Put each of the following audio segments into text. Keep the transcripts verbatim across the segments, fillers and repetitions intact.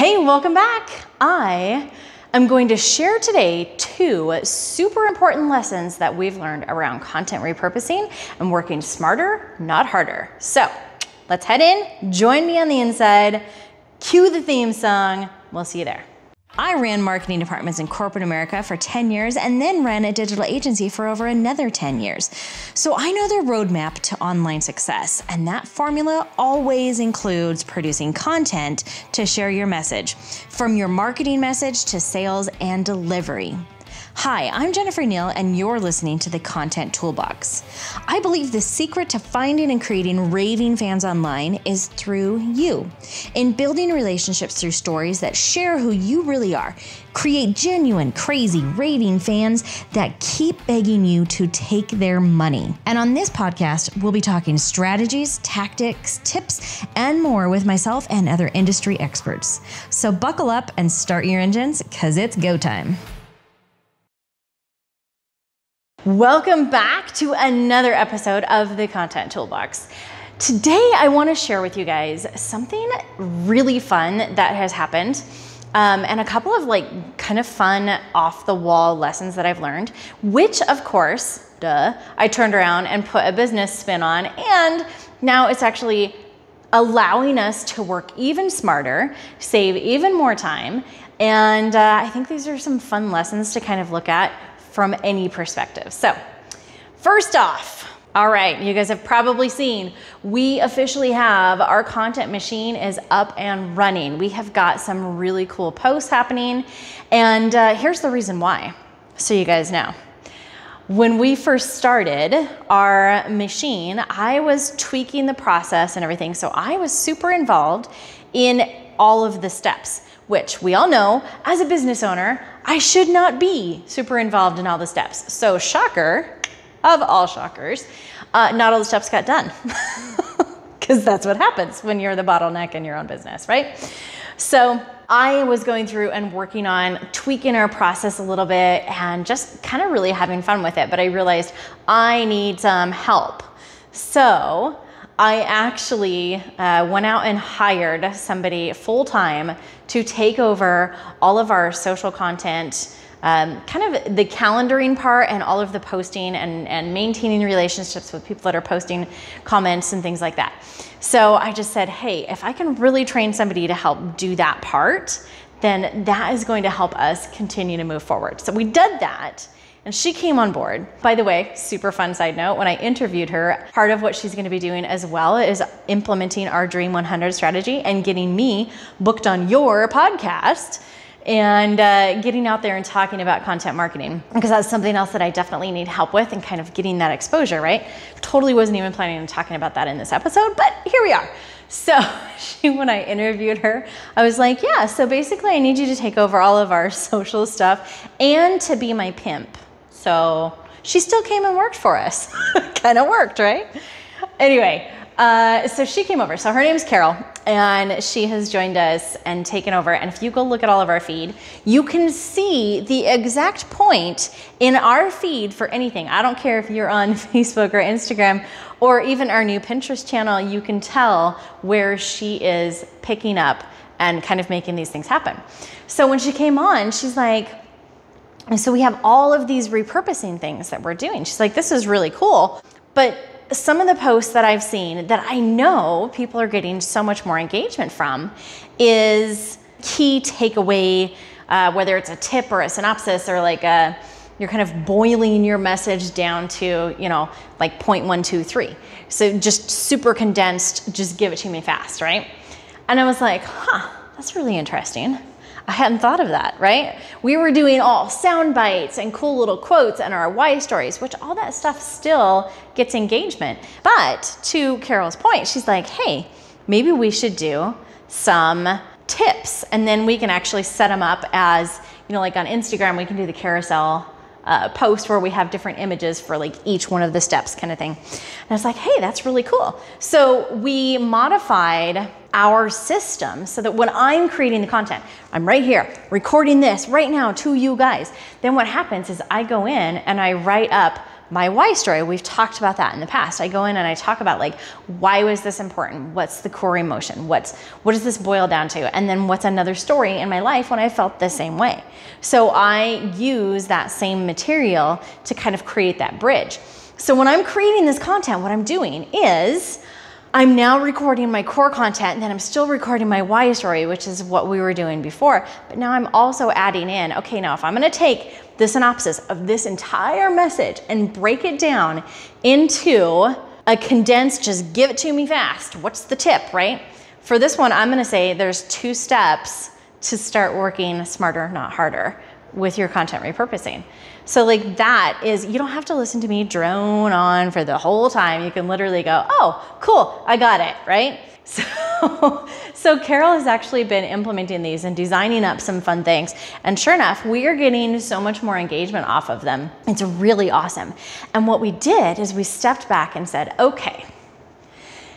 Hey, welcome back. I am going to share today two super important lessons that we've learned around content repurposing and working smarter, not harder. So let's head in, join me on the inside, cue the theme song. We'll see you there. I ran marketing departments in corporate America for ten years and then ran a digital agency for over another ten years. So I know the roadmap to online success, and that formula always includes producing content to share your message, from your marketing message to sales and delivery. Hi, I'm Jennifer Neal, and you're listening to The Content Toolbox. I believe the secret to finding and creating raving fans online is through you. In building relationships through stories that share who you really are, create genuine, crazy, raving fans that keep begging you to take their money. And on this podcast, we'll be talking strategies, tactics, tips, and more with myself and other industry experts. So buckle up and start your engines, because it's go time. Welcome back to another episode of The Content Toolbox. Today, I want to share with you guys something really fun that has happened um, and a couple of like kind of fun off-the-wall lessons that I've learned, which of course, duh, I turned around and put a business spin on, and now it's actually allowing us to work even smarter, save even more time, and uh, I think these are some fun lessons to kind of look at from any perspective. So first off, all right, you guys have probably seen, we officially have our content machine is up and running. We have got some really cool posts happening, and uh, here's the reason why. So you guys know, when we first started our machine, I was tweaking the process and everything. So I was super involved in all of the steps, which we all know as a business owner, I should not be super involved in all the steps. So shocker of all shockers, uh, not all the steps got done, because that's what happens when you're the bottleneck in your own business, right? So I was going through and working on tweaking our process a little bit and just kind of really having fun with it. But I realized I need some help. So I actually uh, went out and hired somebody full-time to take over all of our social content, um, kind of the calendaring part and all of the posting and, and maintaining relationships with people that are posting comments and things like that. So I just said, hey, if I can really train somebody to help do that part, then that is going to help us continue to move forward. So we did that. And she came on board. By the way, super fun side note, when I interviewed her, part of what she's going to be doing as well is implementing our Dream one hundred strategy and getting me booked on your podcast and uh, getting out there and talking about content marketing, because that's something else that I definitely need help with and kind of getting that exposure, right? Totally wasn't even planning on talking about that in this episode, but here we are. So she, when I interviewed her, I was like, yeah, so basically I need you to take over all of our social stuff and to be my pimp. So she still came and worked for us. Kind of worked, right? Anyway, uh, so she came over. So her name's Carol, and she has joined us and taken over. And if you go look at all of our feed, you can see the exact point in our feed for anything. I don't care if you're on Facebook or Instagram or even our new Pinterest channel, you can tell where she is picking up and kind of making these things happen. So when she came on, she's like, and so we have all of these repurposing things that we're doing. She's like, this is really cool. But some of the posts that I've seen that I know people are getting so much more engagement from is key takeaway, uh, whether it's a tip or a synopsis or like a, you're kind of boiling your message down to, you know, like point one, two, three. So just super condensed, just give it to me fast, right? And I was like, huh, that's really interesting. I hadn't thought of that, right? We were doing all sound bites and cool little quotes and our why stories, which all that stuff still gets engagement. But to Carol's point, she's like, hey, maybe we should do some tips, and then we can actually set them up as, you know, like on Instagram, we can do the carousel uh, post where we have different images for like each one of the steps kind of thing. And I was like, hey, that's really cool. So we modified our system so that when I'm creating the content, I'm right here recording this right now to you guys. Then what happens is I go in and I write up my why story. We've talked about that in the past. I go in and I talk about, like, why was this important? What's the core emotion? What's, what does this boil down to? And then what's another story in my life when I felt the same way? So I use that same material to kind of create that bridge. So when I'm creating this content, what I'm doing is I'm now recording my core content, and then I'm still recording my why story, which is what we were doing before. But now I'm also adding in, okay, now if I'm going to take the synopsis of this entire message and break it down into a condensed, just give it to me fast. What's the tip, right? For this one, I'm going to say there's two steps to start working smarter, not harder, with your content repurposing. So like that is, you don't have to listen to me drone on for the whole time. You can literally go, oh, cool, I got it, right? So, so Carol has actually been implementing these and designing up some fun things. And sure enough, we are getting so much more engagement off of them. It's really awesome. And what we did is we stepped back and said, okay,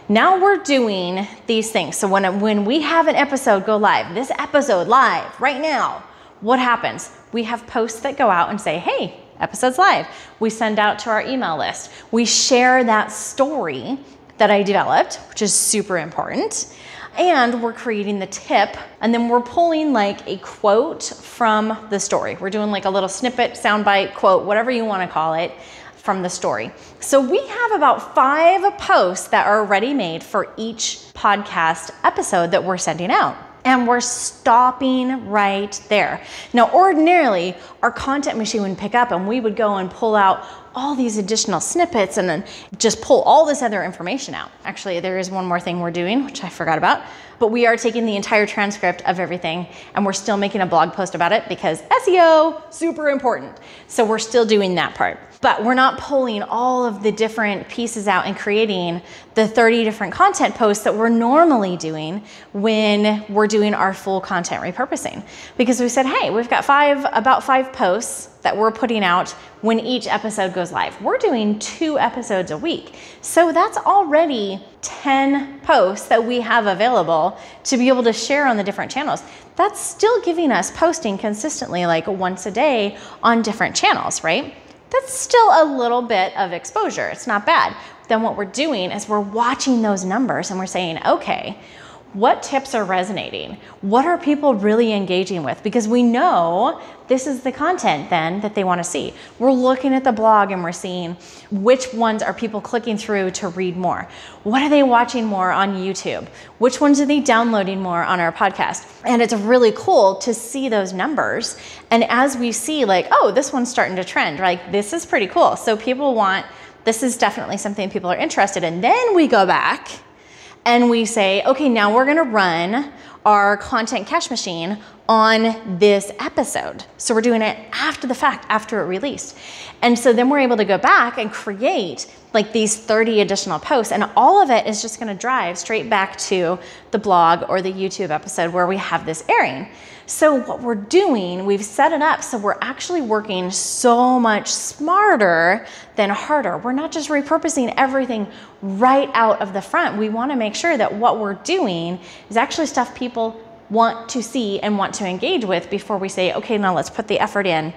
now we're doing these things. So when, when we have an episode go live, this episode live right now, what happens? We have posts that go out and say, hey, episode's live. We send out to our email list. We share that story that I developed, which is super important. And we're creating the tip, and then we're pulling like a quote from the story. We're doing like a little snippet, soundbite, quote, whatever you want to call it, from the story. So we have about five posts that are ready made for each podcast episode that we're sending out. And we're stopping right there. Now, ordinarily, our content machine would pick up and we would go and pull out all these additional snippets and then just pull all this other information out. Actually, there is one more thing we're doing, which I forgot about, but we are taking the entire transcript of everything and we're still making a blog post about it because S E O, super important. So we're still doing that part, but we're not pulling all of the different pieces out and creating the thirty different content posts that we're normally doing when we're doing our full content repurposing. Because we said, hey, we've got five, about five posts that we're putting out when each episode goes live. We're doing two episodes a week. So that's already ten posts that we have available to be able to share on the different channels. That's still giving us posting consistently, like once a day on different channels, right? That's still a little bit of exposure. It's not bad. Then what we're doing is we're watching those numbers and we're saying, okay, what tips are resonating? What are people really engaging with? Because we know this is the content then that they want to see. We're looking at the blog and we're seeing which ones are people clicking through to read more. What are they watching more on YouTube? Which ones are they downloading more on our podcast? And it's really cool to see those numbers. And as we see, like, oh, this one's starting to trend, like, this is pretty cool. So people want, this is definitely something people are interested in. Then we go back and we say, okay, now we're gonna run our content cash machine on this episode. So we're doing it after the fact, after it released. And so then we're able to go back and create like these thirty additional posts, and all of it is just gonna drive straight back to the blog or the YouTube episode where we have this airing. So what we're doing, we've set it up so we're actually working so much smarter than harder. We're not just repurposing everything right out of the front. We wanna make sure that what we're doing is actually stuff people want to see and want to engage with before we say, okay, now let's put the effort in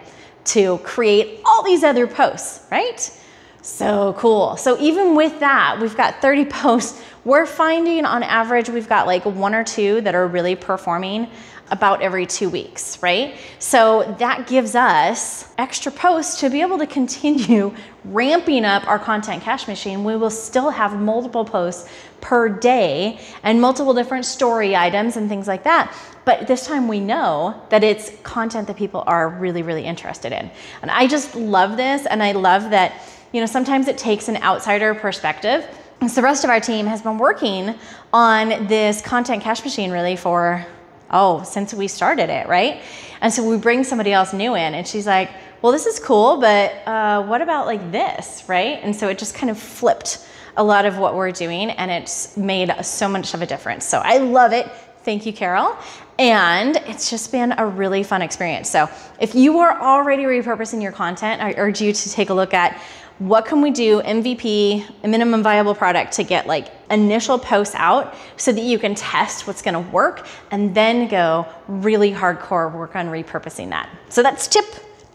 to create all these other posts, right? So cool. So even with that, we've got thirty posts. We're finding on average, we've got like one or two that are really performing about every two weeks, right? So that gives us extra posts to be able to continue ramping up our content cash machine. We will still have multiple posts per day and multiple different story items and things like that. But this time we know that it's content that people are really, really interested in. And I just love this. And I love that, you know, sometimes it takes an outsider perspective. And so the rest of our team has been working on this content cash machine really for, oh, since we started it, right? And so we bring somebody else new in and she's like, well, this is cool, but uh, what about like this, right? And so it just kind of flipped a lot of what we're doing and it's made so much of a difference. So I love it. Thank you, Carol. And it's just been a really fun experience. So if you are already repurposing your content, I urge you to take a look at what can we do, M V P, a minimum viable product, to get like initial posts out so that you can test what's gonna work and then go really hardcore work on repurposing that. So that's tip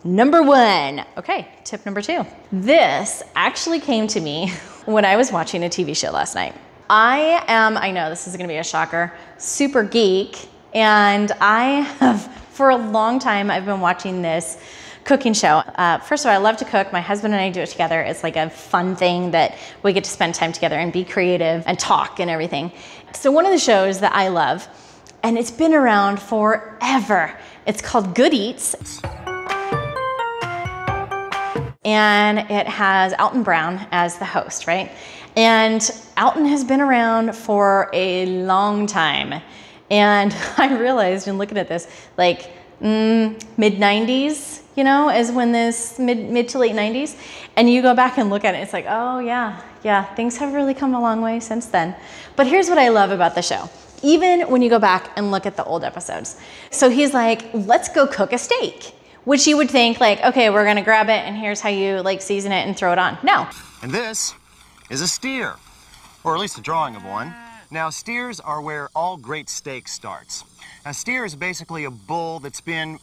Number one. Okay, tip number two. This actually came to me when I was watching a T V show last night. I am, I know this is gonna be a shocker, super geek, and I have, for a long time, I've been watching this cooking show. Uh, first of all, I love to cook. My husband and I do it together. It's like a fun thing that we get to spend time together and be creative and talk and everything. So one of the shows that I love, and it's been around forever, it's called Good Eats. And it has Alton Brown as the host, right? And Alton has been around for a long time. And I realized in looking at this, like mm, mid nineties, you know, is when this mid, mid to late nineties. And you go back and look at it, it's like, oh yeah, yeah, things have really come a long way since then. But here's what I love about the show. Even when you go back and look at the old episodes. So he's like, let's go cook a steak. Which you would think like, okay, we're gonna grab it and here's how you like season it and throw it on. No. And this is a steer, or at least a drawing of one. Now steers are where all great steak starts. A steer is basically a bull that's been,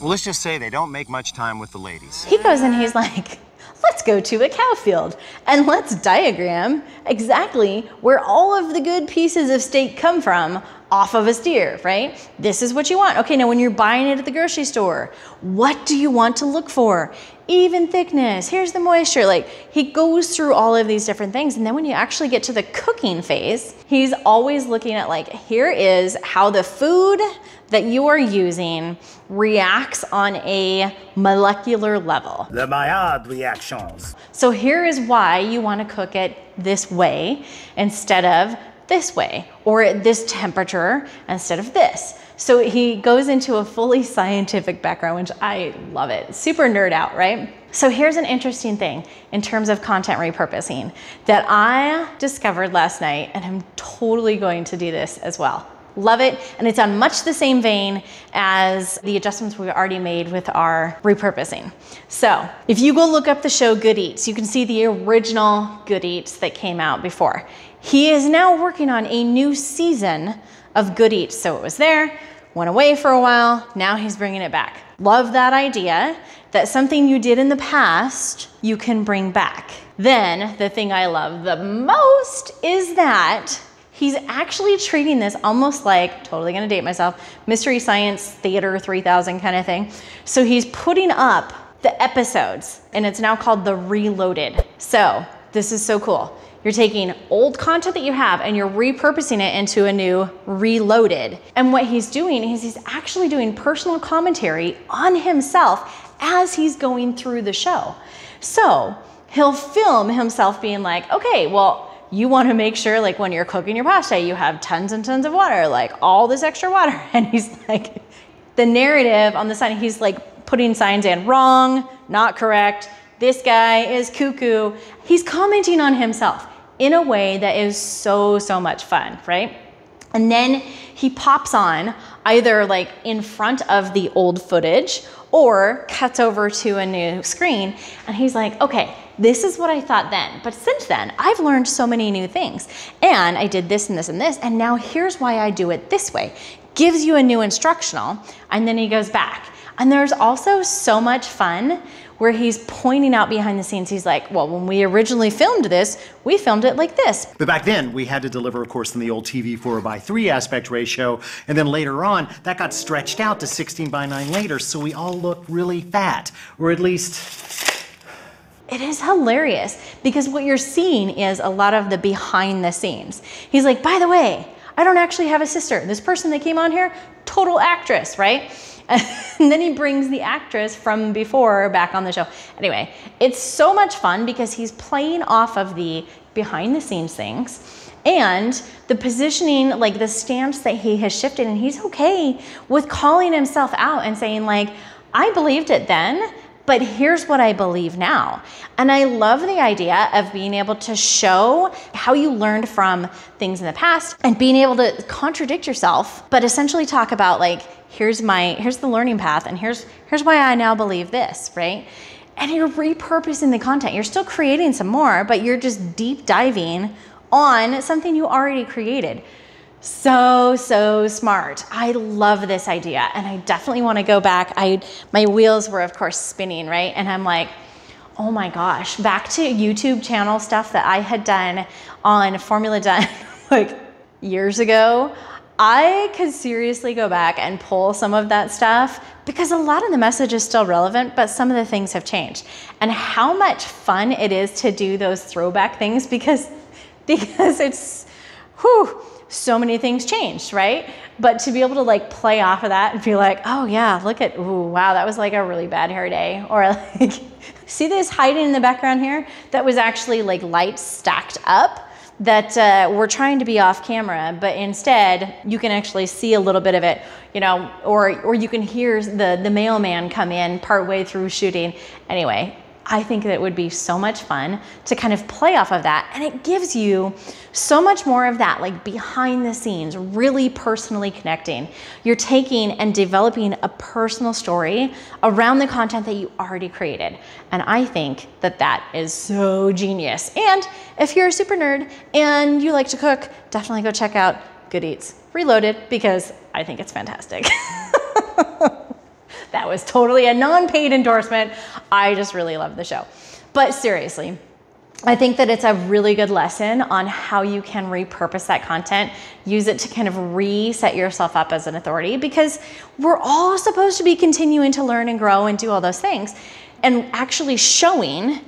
well, let's just say they don't make much time with the ladies. He goes and he's like, let's go to a cow field and let's diagram exactly where all of the good pieces of steak come from off of a steer, right? This is what you want. Okay, now when you're buying it at the grocery store, what do you want to look for? Even thickness, here's the moisture. Like he goes through all of these different things. And then when you actually get to the cooking phase, he's always looking at like, here is how the food that you are using reacts on a molecular level. The Maillard reactions. So here is why you want to cook it this way instead of this way, or at this temperature instead of this. So he goes into a fully scientific background, which I love it. Super nerd out, right? So here's an interesting thing in terms of content repurposing that I discovered last night, and I'm totally going to do this as well. Love it, and it's on much the same vein as the adjustments we've already made with our repurposing. So if you go look up the show Good Eats, you can see the original Good Eats that came out before. He is now working on a new season of Good Eats. So it was there, went away for a while, now he's bringing it back. Love that idea that something you did in the past, you can bring back. Then the thing I love the most is that he's actually treating this almost like, totally gonna date myself, Mystery Science Theater three thousand kind of thing. So he's putting up the episodes, and it's now called The Reloaded. So this is so cool. You're taking old content that you have and you're repurposing it into a new Reloaded. And what he's doing is he's actually doing personal commentary on himself as he's going through the show. So he'll film himself being like, okay, well, you want to make sure like when you're cooking your pasta, you have tons and tons of water, like all this extra water. And he's like, the narrative on the sign, he's like putting signs in wrong, not correct. This guy is cuckoo. He's commenting on himself in a way that is so, so much fun, right? And then he pops on either like in front of the old footage or cuts over to a new screen. And he's like, okay, this is what I thought then. But since then, I've learned so many new things. And I did this and this and this. And now here's why I do it this way. Gives you a new instructional. And then he goes back. And there's also so much fun where he's pointing out behind the scenes. He's like, well, when we originally filmed this, we filmed it like this. But back then, we had to deliver, of course, in the old T V four by three aspect ratio. And then later on, that got stretched out to sixteen by nine later. So we all looked really fat, or at least... It is hilarious because what you're seeing is a lot of the behind the scenes. He's like, by the way, I don't actually have a sister. This person that came on here, total actress, right? And then he brings the actress from before back on the show. Anyway, it's so much fun because he's playing off of the behind the scenes things and the positioning, like the stance that he has shifted, and he's okay with calling himself out and saying like, I believed it then, but here's what I believe now. And I love the idea of being able to show how you learned from things in the past and being able to contradict yourself, but essentially talk about like, here's my, here's the learning path and here's, here's why I now believe this, right? And you're repurposing the content. You're still creating some more, but you're just deep diving on something you already created. So, so smart. I love this idea. And I definitely want to go back. I, my wheels were of course spinning, right? And I'm like, oh my gosh, back to YouTube channel stuff that I had done on Formula Done like years ago. I could seriously go back and pull some of that stuff because a lot of the message is still relevant, but some of the things have changed. And how much fun it is to do those throwback things because, because it's, whew, so many things changed, right? But to be able to like play off of that and be like, oh yeah, look at, ooh, wow, that was like a really bad hair day. Or like, see this hiding in the background here? That was actually like lights stacked up that uh, we're trying to be off camera, but instead you can actually see a little bit of it, you know, or, or you can hear the, the mailman come in partway through shooting. Anyway, I think that it would be so much fun to kind of play off of that. And it gives you so much more of that, like behind the scenes, really personally connecting. You're taking and developing a personal story around the content that you already created. And I think that that is so genius. And if you're a super nerd and you like to cook, definitely go check out Good Eats Reloaded because I think it's fantastic. That was totally a non-paid endorsement. I just really love the show. But seriously, I think that it's a really good lesson on how you can repurpose that content, use it to kind of reset yourself up as an authority because we're all supposed to be continuing to learn and grow and do all those things. And actually showing,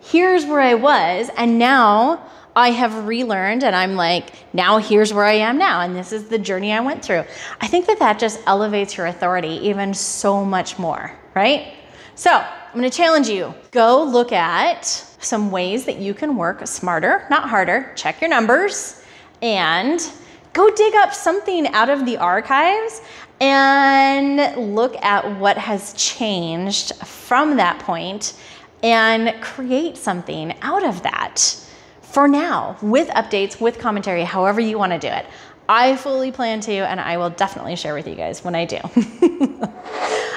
here's where I was and now I have relearned and I'm like, now here's where I am now. And this is the journey I went through. I think that that just elevates your authority even so much more, right? So I'm going to challenge you. Go look at some ways that you can work smarter, not harder. Check your numbers and go dig up something out of the archives and look at what has changed from that point and create something out of that. For now, with updates, with commentary, however you want to do it. I fully plan to, and I will definitely share with you guys when I do.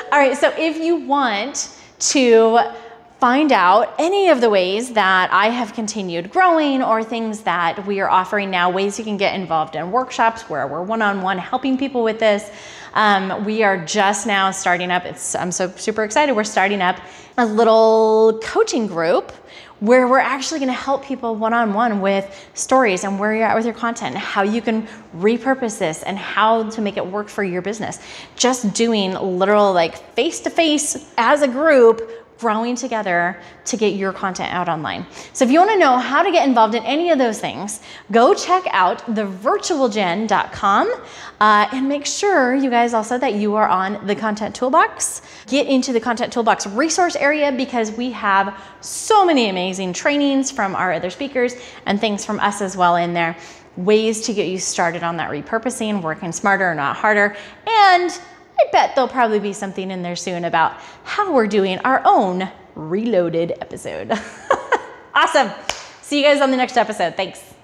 All right, so if you want to find out any of the ways that I have continued growing or things that we are offering now, ways you can get involved in workshops where we're one-on-one helping people with this. Um, we are just now starting up. It's, I'm so super excited. We're starting up a little coaching group where we're actually going to help people one-on-one with stories and where you're at with your content and how you can repurpose this and how to make it work for your business. Just doing literal like face-to-face as a group, growing together to get your content out online. So if you want to know how to get involved in any of those things, go check out the virtual gen dot com uh, and make sure you guys also that you are on the Content Toolbox. Get into the Content Toolbox resource area because we have so many amazing trainings from our other speakers and things from us as well in there. Ways to get you started on that repurposing, working smarter, not harder, and I bet there'll probably be something in there soon about how we're doing our own Reloaded episode. Awesome. See you guys on the next episode. Thanks.